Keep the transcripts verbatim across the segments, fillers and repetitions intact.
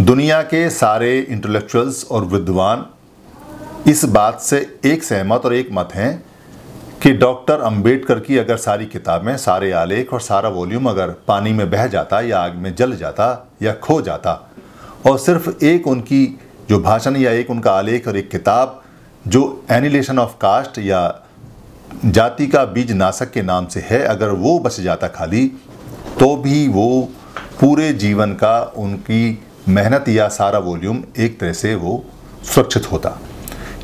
दुनिया के सारे इंटेलेक्चुअल्स और विद्वान इस बात से एक सहमत और एक मत हैं कि डॉक्टर अंबेडकर की अगर सारी किताबें, सारे आलेख और सारा वॉल्यूम अगर पानी में बह जाता या आग में जल जाता या खो जाता और सिर्फ एक उनकी जो भाषण या एक उनका आलेख और एक किताब जो एनिहिलेशन ऑफ कास्ट या जाति का बीज नाशक के नाम से है, अगर वो बच जाता खाली, तो भी वो पूरे जीवन का उनकी मेहनत या सारा वॉल्यूम एक तरह से वो सुरक्षित होता।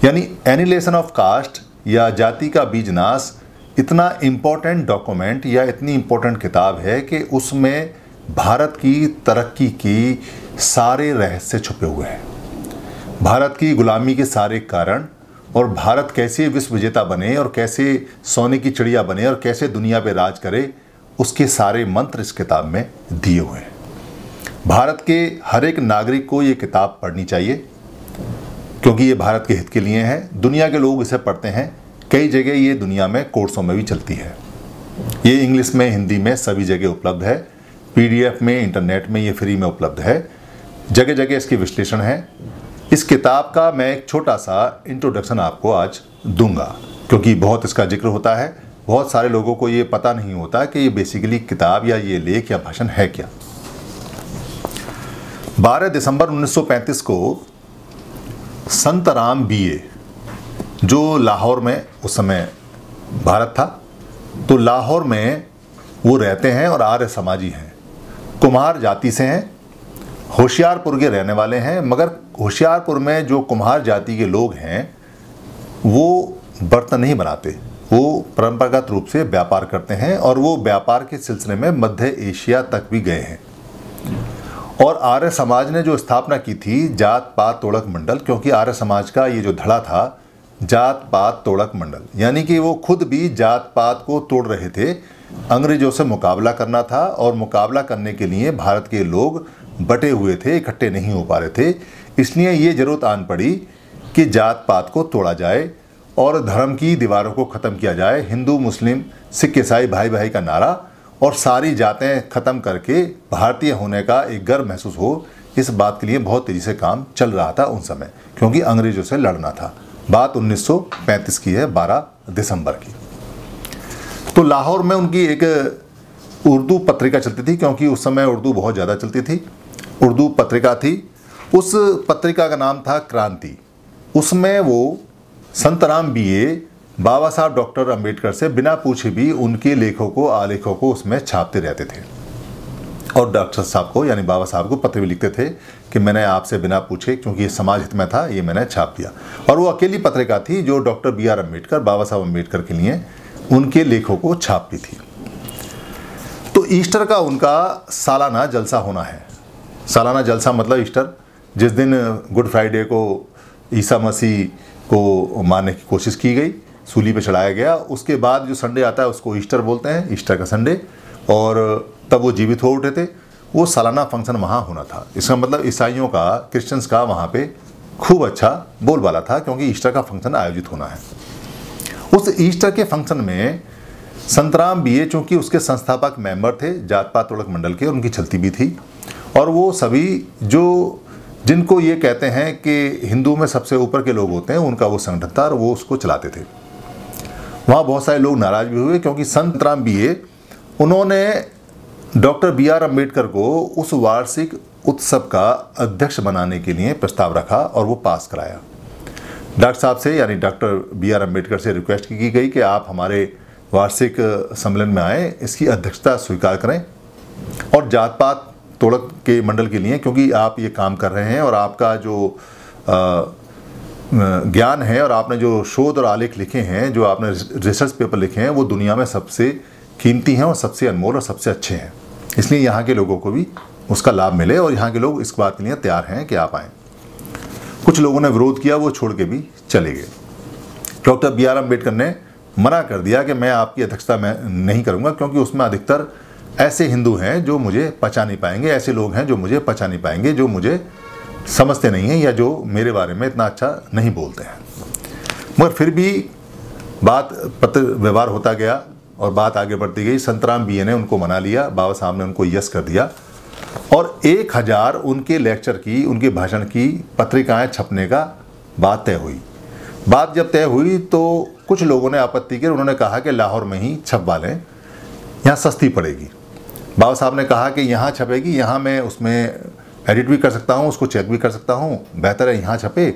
यानी एनिहिलेशन ऑफ कास्ट या जाति का बीज नाश इतना इम्पोर्टेंट डॉक्यूमेंट या इतनी इम्पोर्टेंट किताब है कि उसमें भारत की तरक्की की सारे रहस्य छुपे हुए हैं, भारत की गुलामी के सारे कारण और भारत कैसे विश्व विजेता बने और कैसे सोने की चिड़िया बने और कैसे दुनिया पे राज करे, उसके सारे मंत्र इस किताब में दिए हुए हैं। भारत के हर एक नागरिक को ये किताब पढ़नी चाहिए क्योंकि ये भारत के हित के लिए है। दुनिया के लोग इसे पढ़ते हैं, कई जगह ये दुनिया में कोर्सों में भी चलती है, ये इंग्लिश में, हिंदी में सभी जगह उपलब्ध है, पीडीएफ में, इंटरनेट में ये फ्री में उपलब्ध है, जगह जगह इसकी विश्लेषण है। इस किताब का मैं एक छोटा सा इंट्रोडक्शन आपको आज दूंगा क्योंकि बहुत इसका जिक्र होता है, बहुत सारे लोगों को ये पता नहीं होता कि ये बेसिकली किताब या ये लेख या भाषण है क्या। बारह दिसंबर उन्नीस सौ पैंतीस को संत राम बीए, जो लाहौर में उस समय भारत था, तो लाहौर में वो रहते हैं और आर्य समाजी हैं, कुम्हार जाति से हैं, होशियारपुर के रहने वाले हैं, मगर होशियारपुर में जो कुम्हार जाति के लोग हैं वो बर्तन नहीं बनाते, वो परंपरागत रूप से व्यापार करते हैं और वो व्यापार के सिलसिले में मध्य एशिया तक भी गए हैं। और आर्य समाज ने जो स्थापना की थी जात पात तोड़क मंडल, क्योंकि आर्य समाज का ये जो धड़ा था जात पात तोड़क मंडल, यानी कि वो खुद भी जात पात को तोड़ रहे थे, अंग्रेजों से मुकाबला करना था और मुकाबला करने के लिए भारत के लोग बटे हुए थे, इकट्ठे नहीं हो पा रहे थे, इसलिए ये ज़रूरत आन पड़ी कि जात पात को तोड़ा जाए और धर्म की दीवारों को ख़त्म किया जाए। हिंदू, मुस्लिम, सिख, ईसाई भाई भाई का नारा और सारी जातें ख़त्म करके भारतीय होने का एक गर्व महसूस हो, इस बात के लिए बहुत तेज़ी से काम चल रहा था उन समय, क्योंकि अंग्रेज़ों से लड़ना था। बात उन्नीस सौ पैंतीस की है, बारह दिसंबर की। तो लाहौर में उनकी एक उर्दू पत्रिका चलती थी, क्योंकि उस समय उर्दू बहुत ज़्यादा चलती थी, उर्दू पत्रिका थी, उस पत्रिका का नाम था क्रांति। उसमें वो संत राम बीए बाबा साहब डॉक्टर अंबेडकर से बिना पूछे भी उनके लेखों को, आलेखों को उसमें छापते रहते थे और डॉक्टर साहब को, यानी बाबा साहब को पत्र भी लिखते थे कि मैंने आपसे बिना पूछे, क्योंकि ये समाज हित में था, ये मैंने छाप दिया। और वो अकेली पत्रिका थी जो doctor B R Ambedkar, Baba Saheb Ambedkar के लिए उनके लेखों को छापती थी। तो ईस्टर का उनका सालाना जलसा होना है, सालाना जलसा मतलब ईस्टर, जिस दिन गुड फ्राइडे को ईसा मसीह को मारने की कोशिश की गई, सूली पे चढ़ाया गया, उसके बाद जो संडे आता है उसको ईस्टर बोलते हैं, ईस्टर का संडे, और तब वो जीवित हो उठे थे। वो सालाना फंक्शन वहाँ होना था, इसका मतलब ईसाइयों का, क्रिश्चियंस का वहाँ पे खूब अच्छा बोलबाला था, क्योंकि ईस्टर का फंक्शन आयोजित होना है। उस ईस्टर के फंक्शन में संत राम बीए, चूँकि उसके संस्थापक मेंबर थे जात पात तोड़क मंडल के, उनकी चलती भी थी, और वो सभी जो जिनको ये कहते हैं कि हिंदू में सबसे ऊपर के लोग होते हैं, उनका वो संगठन था और वो उसको चलाते थे। वहाँ बहुत सारे लोग नाराज़ भी हुए, क्योंकि संत राम बीए, उन्होंने डॉक्टर बी आर अम्बेडकर को उस वार्षिक उत्सव का अध्यक्ष बनाने के लिए प्रस्ताव रखा और वो पास कराया। डॉक्टर साहब से, यानी डॉक्टर बी आर अम्बेडकर से रिक्वेस्ट की गई कि आप हमारे वार्षिक सम्मेलन में आएँ, इसकी अध्यक्षता स्वीकार करें और जात पात तोड़क के मंडल के लिए, क्योंकि आप ये काम कर रहे हैं और आपका जो आ, ज्ञान है और आपने जो शोध और आलेख लिखे हैं, जो आपने रिसर्च पेपर लिखे हैं, वो दुनिया में सबसे कीमती हैं और सबसे अनमोल और सबसे अच्छे हैं, इसलिए यहाँ के लोगों को भी उसका लाभ मिले और यहाँ के लोग इस बात के लिए तैयार हैं कि आप आएँ। कुछ लोगों ने विरोध किया, वो छोड़ के भी चले गए। डॉक्टर बी आर अम्बेडकर ने मना कर दिया कि मैं आपकी अध्यक्षता में नहीं करूँगा, क्योंकि उसमें अधिकतर ऐसे हिंदू हैं जो मुझे पचा नहीं पाएंगे, ऐसे लोग हैं जो मुझे पचा नहीं पाएंगे, जो मुझे समझते नहीं हैं या जो मेरे बारे में इतना अच्छा नहीं बोलते हैं। मगर फिर भी बात पत्र व्यवहार होता गया और बात आगे बढ़ती गई। संत राम बीए ने उनको मना लिया, बाबा साहब ने उनको यस कर दिया और एक हज़ार उनके लेक्चर की, उनके भाषण की पत्रिकाएं छपने का बात तय हुई। बात जब तय हुई तो कुछ लोगों ने आपत्ति की, उन्होंने कहा कि लाहौर में ही छपवा लें, यहाँ सस्ती पड़ेगी। बाबा साहब ने कहा कि यहाँ छपेगी, यहाँ मैं उसमें एडिट भी कर सकता हूँ, उसको चेक भी कर सकता हूँ, बेहतर है यहाँ छपे।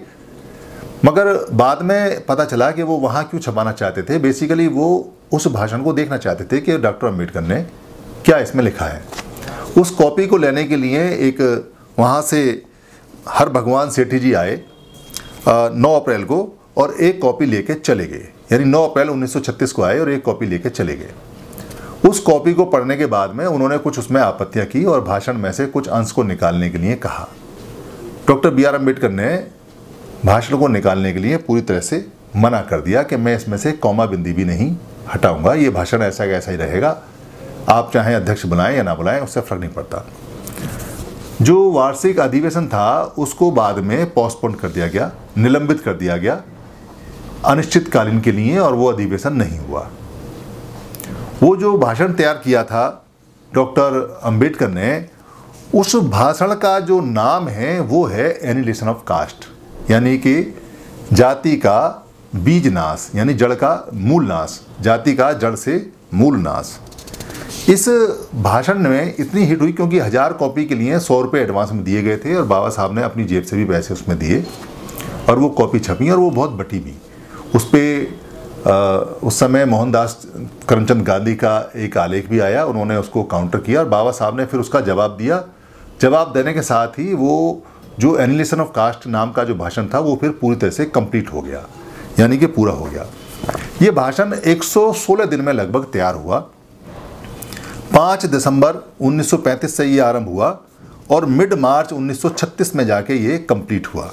मगर बाद में पता चला कि वो वहाँ क्यों छपाना चाहते थे, बेसिकली वो उस भाषण को देखना चाहते थे कि डॉक्टर अम्बेडकर ने क्या इसमें लिखा है। उस कॉपी को लेने के लिए एक वहाँ से हर भगवान सेठी जी आए नौ अप्रैल को और एक कॉपी लेके चले गए, यानी नौ अप्रैल उन्नीस सौ छत्तीस को आए और एक कॉपी लेके चले गए। उस कॉपी को पढ़ने के बाद में उन्होंने कुछ उसमें आपत्तियां की और भाषण में से कुछ अंश को निकालने के लिए कहा। डॉक्टर बी आर अम्बेडकर ने भाषण को निकालने के लिए पूरी तरह से मना कर दिया कि मैं इसमें से कौमा बिंदी भी नहीं हटाऊंगा, ये भाषण ऐसा कैसा ही रहेगा, आप चाहे अध्यक्ष बनाएं या ना बुलाएं, उससे फर्क नहीं पड़ता। जो वार्षिक अधिवेशन था उसको बाद में पोस्टपोन कर दिया गया, निलंबित कर दिया गया अनिश्चितकालीन के लिए, और वो अधिवेशन नहीं हुआ। वो जो भाषण तैयार किया था डॉक्टर अंबेडकर ने, उस भाषण का जो नाम है वो है एनिहिलेशन ऑफ कास्ट, यानी कि जाति का बीज नाश, यानी जड़ का मूल नाश, जाति का जड़ से मूल नाश। इस भाषण में इतनी हिट हुई क्योंकि हज़ार कॉपी के लिए सौ रुपये एडवांस में दिए गए थे और बाबा साहब ने अपनी जेब से भी पैसे उसमें दिए और वो कॉपी छपी और वो बहुत बटी भी। उस पर उस समय मोहनदास करमचंद गांधी का एक आलेख भी आया, उन्होंने उसको काउंटर किया और बाबा साहब ने फिर उसका जवाब दिया। जवाब देने के साथ ही वो जो एनिहिलेशन ऑफ कास्ट नाम का जो भाषण था वो फिर पूरी तरह से कंप्लीट हो गया, यानी कि पूरा हो गया। ये भाषण एक सौ सोलह दिन में लगभग तैयार हुआ। पाँच दिसंबर उन्नीस सौ पैंतीस से ये आरंभ हुआ और मिड मार्च उन्नीस सौ छत्तीस में जाके ये कंप्लीट हुआ।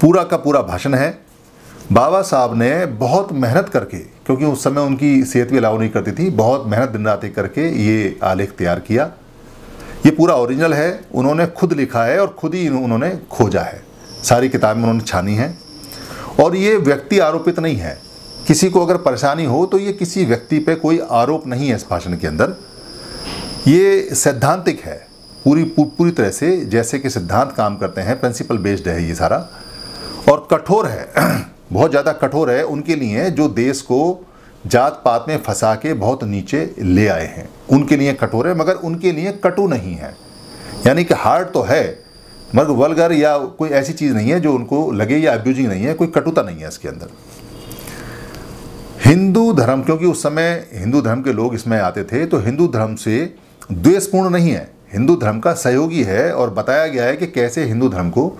पूरा का पूरा भाषण है। बाबा साहब ने बहुत मेहनत करके, क्योंकि उस समय उनकी सेहत भी अलाउ नहीं करती थी, बहुत मेहनत दिन रात करके ये आलेख तैयार किया। ये पूरा ओरिजिनल है, उन्होंने खुद लिखा है और खुद ही उन्होंने खोजा है, सारी किताबें उन्होंने छानी हैं। और ये व्यक्ति आरोपित नहीं है, किसी को अगर परेशानी हो तो ये किसी व्यक्ति पे कोई आरोप नहीं है इस भाषण के अंदर। ये सैद्धांतिक है पूरी पूरी तरह से, जैसे कि सिद्धांत काम करते हैं, प्रिंसिपल बेस्ड है ये सारा, और कठोर है, बहुत ज़्यादा कठोर है उनके लिए जो देश को जात पात में फंसा के बहुत नीचे ले आए हैं, उनके लिए कठोर है मगर उनके लिए कटु नहीं है, यानी कि हार्ड तो है मगर वल्गर या कोई ऐसी चीज़ नहीं है जो उनको लगे, या अब्यूजिंग नहीं है, कोई कटुता नहीं है इसके अंदर। हिंदू धर्म, क्योंकि उस समय हिंदू धर्म के लोग इसमें आते थे, तो हिंदू धर्म से द्वेषपूर्ण नहीं है, हिंदू धर्म का सहयोगी है और बताया गया है कि कैसे हिंदू धर्म को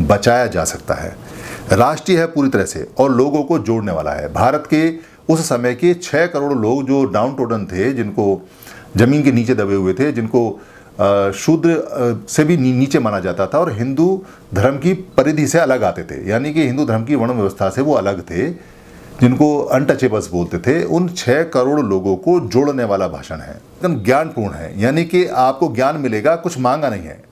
बचाया जा सकता है। राष्ट्रीय है पूरी तरह से और लोगों को जोड़ने वाला है। भारत के उस समय के छः करोड़ लोग जो डाउन टोडन थे, जिनको ज़मीन के नीचे दबे हुए थे, जिनको शूद्र से भी नीचे माना जाता था और हिंदू धर्म की परिधि से अलग आते थे, यानी कि हिंदू धर्म की वर्ण व्यवस्था से वो अलग थे, जिनको अनटचेबल्स बोलते थे, उन छः करोड़ लोगों को जोड़ने वाला भाषण है। एकदम ज्ञानपूर्ण है, यानी कि आपको ज्ञान मिलेगा, कुछ मांगा नहीं है।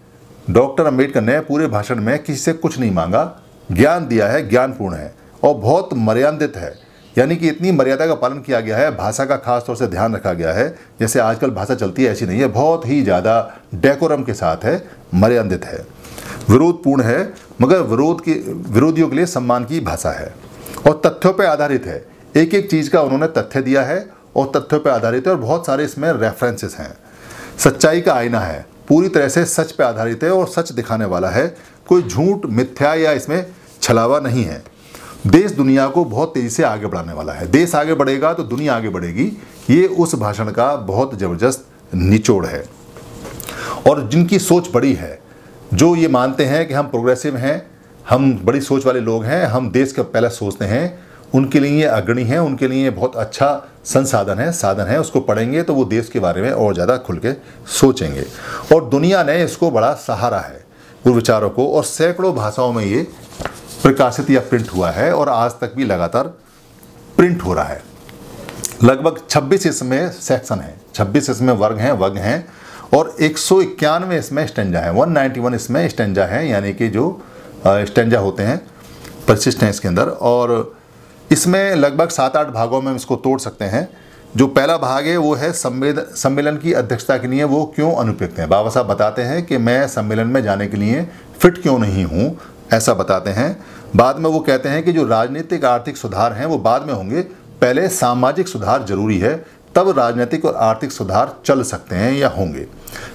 डॉक्टर अम्बेडकर ने पूरे भाषण में किसी से कुछ नहीं मांगा, ज्ञान दिया है, ज्ञानपूर्ण है और बहुत मर्यादित है, यानी कि इतनी मर्यादा का पालन किया गया है। भाषा का खास तौर से ध्यान रखा गया है, जैसे आजकल भाषा चलती है ऐसी नहीं है, बहुत ही ज़्यादा डेकोरम के साथ है, मर्यादित है, विरोधपूर्ण है मगर विरोध के विरोधियों के लिए सम्मान की भाषा है और तथ्यों पर आधारित है। एक एक चीज़ का उन्होंने तथ्य दिया है और तथ्यों पर आधारित है और बहुत सारे इसमें रेफरेंसेस हैं। सच्चाई का आईना है, पूरी तरह से सच पर आधारित है और सच दिखाने वाला है, कोई झूठ मिथ्या या इसमें छलावा नहीं है। देश दुनिया को बहुत तेज़ी से आगे बढ़ाने वाला है, देश आगे बढ़ेगा तो दुनिया आगे बढ़ेगी, ये उस भाषण का बहुत ज़बरदस्त निचोड़ है। और जिनकी सोच बड़ी है, जो ये मानते हैं कि हम प्रोग्रेसिव हैं, हम बड़ी सोच वाले लोग हैं, हम देश का पहला सोचते हैं, उनके लिए ये अग्रणी है, उनके लिए बहुत अच्छा संसाधन है, साधन है। उसको पढ़ेंगे तो वो देश के बारे में और ज़्यादा खुल के सोचेंगे और दुनिया ने इसको बड़ा सहारा है पूर्वचारों को, और सैकड़ों भाषाओं में ये प्रकाशित या प्रिंट हुआ है और आज तक भी लगातार प्रिंट हो रहा है। लगभग छब्बीस इसमें सेक्शन हैं, छब्बीस इसमें वर्ग हैं वर्ग हैं और एक सौ इक्यानवे इसमें स्टेंजा है, एक सौ इक्यानवे इसमें स्टेंजा है, यानी कि जो स्टेंजा होते हैं परसिस्ट हैं इसके अंदर। और इसमें लगभग सात आठ भागों में इसको तोड़ सकते हैं, जो पहला भाग है वो है सम्मेलन सम्मेलन की अध्यक्षता के लिए वो क्यों अनुपयुक्त हैं। बाबा साहब बताते हैं कि मैं सम्मेलन में जाने के लिए फिट क्यों नहीं हूँ, ऐसा बताते हैं। बाद में वो कहते हैं कि जो राजनीतिक आर्थिक सुधार हैं वो बाद में होंगे, पहले सामाजिक सुधार जरूरी है, तब राजनीतिक और आर्थिक सुधार चल सकते हैं या होंगे।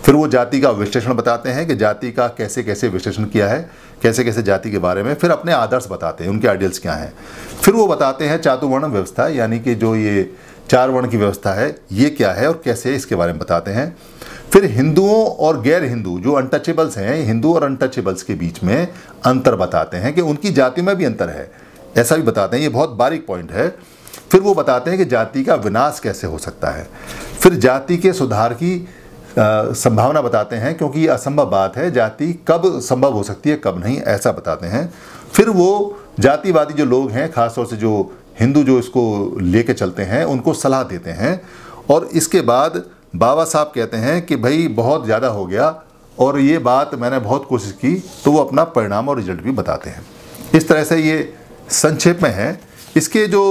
फिर वो जाति का विश्लेषण बताते हैं कि जाति का कैसे कैसे विश्लेषण किया है, कैसे कैसे जाति के बारे में। फिर अपने आदर्श बताते हैं, उनके आइडियल्स क्या हैं। फिर वो बताते हैं चातुर्वर्ण व्यवस्था, यानी कि जो ये चार वर्ण की व्यवस्था है ये क्या है और कैसे है, इसके बारे में बताते हैं। फिर हिंदुओं और गैर हिंदू जो अनटचेबल्स हैं, हिंदू और अनटचेबल्स के बीच में अंतर बताते हैं कि उनकी जाति में भी अंतर है, ऐसा भी बताते हैं। ये बहुत बारीक पॉइंट है। फिर वो बताते हैं कि जाति का विनाश कैसे हो सकता है। फिर जाति के सुधार की आ, संभावना बताते हैं, क्योंकि ये असंभव बात है, जाति कब संभव हो सकती है कब नहीं, ऐसा बताते हैं। फिर वो जातिवादी जो लोग हैं, खासतौर से जो हिंदू जो इसको लेके चलते हैं, उनको सलाह देते हैं। और इसके बाद बाबा साहब कहते हैं कि भाई बहुत ज़्यादा हो गया और ये बात मैंने बहुत कोशिश की, तो वो अपना परिणाम और रिजल्ट भी बताते हैं। इस तरह से ये संक्षेप में है। इसके जो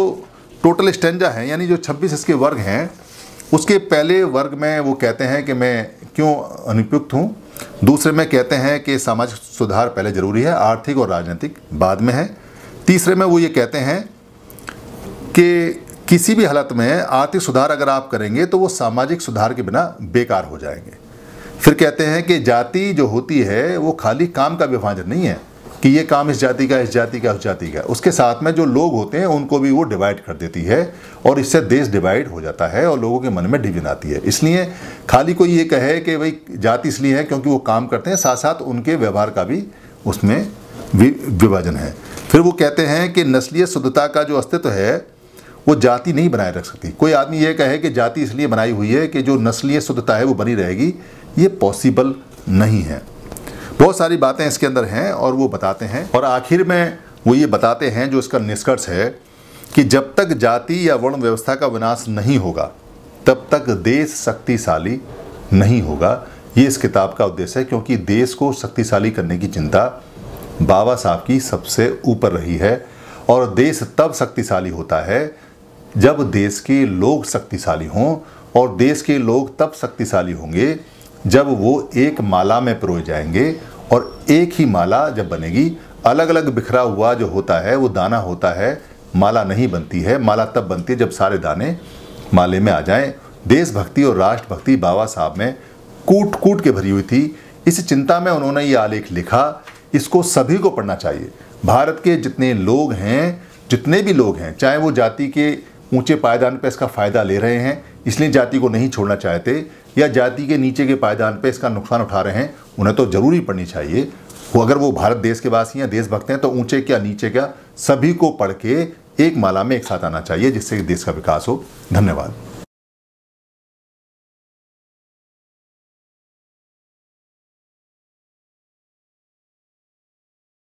टोटल स्टेंजा हैं, यानी जो छब्बीस इसके वर्ग हैं, उसके पहले वर्ग में वो कहते हैं कि मैं क्यों अनुपयुक्त हूँ। दूसरे में कहते हैं कि सामाजिक सुधार पहले ज़रूरी है, आर्थिक और राजनीतिक बाद में है। तीसरे में वो ये कहते हैं कि किसी भी हालत में आर्थिक सुधार अगर आप करेंगे तो वो सामाजिक सुधार के बिना बेकार हो जाएंगे। फिर कहते हैं कि जाति जो होती है वो खाली काम का विभाजन नहीं है कि ये काम इस जाति का, इस जाति का, उस जाति का, उसके साथ में जो लोग होते हैं उनको भी वो डिवाइड कर देती है और इससे देश डिवाइड हो जाता है और लोगों के मन में डिवीजन आती है। इसलिए खाली कोई ये कहे कि भाई जाति इसलिए है क्योंकि वो काम करते हैं, साथ साथ उनके व्यवहार का भी उसमें विभाजन है। फिर वो कहते हैं कि नस्लीय शुद्धता का जो अस्तित्व है वो जाति नहीं बनाए रख सकती। कोई आदमी ये कहे कि जाति इसलिए बनाई हुई है कि जो नस्लीय शुद्धता है वो बनी रहेगी, ये पॉसिबल नहीं है। बहुत सारी बातें इसके अंदर हैं और वो बताते हैं। और आखिर में वो ये बताते हैं, जो इसका निष्कर्ष है, कि जब तक जाति या वर्ण व्यवस्था का विनाश नहीं होगा तब तक देश शक्तिशाली नहीं होगा। ये इस किताब का उद्देश्य है, क्योंकि देश को शक्तिशाली करने की चिंता बाबा साहब की सबसे ऊपर रही है। और देश तब शक्तिशाली होता है जब देश के लोग शक्तिशाली हों, और देश के लोग तब शक्तिशाली होंगे जब वो एक माला में पिरोए जाएंगे। और एक ही माला जब बनेगी, अलग अलग बिखरा हुआ जो होता है वो दाना होता है, माला नहीं बनती है। माला तब बनती है जब सारे दाने माले में आ जाएं। देशभक्ति और राष्ट्रभक्ति बाबा साहब में कूट कूट के भरी हुई थी। इस चिंता में उन्होंने ये आलेख लिखा, इसको सभी को पढ़ना चाहिए। भारत के जितने लोग हैं, जितने भी लोग हैं, चाहे वो जाति के ऊंचे पायदान पर इसका फ़ायदा ले रहे हैं इसलिए जाति को नहीं छोड़ना चाहते, या जाति के नीचे के पायदान पे इसका नुकसान उठा रहे हैं, उन्हें तो ज़रूर ही पढ़नी चाहिए। वो अगर वो भारत देश के वासी हैं, देशभक्त हैं, तो ऊंचे क्या नीचे क्या सभी को पढ़ के एक माला में एक साथ आना चाहिए, जिससे देश का विकास हो। धन्यवाद।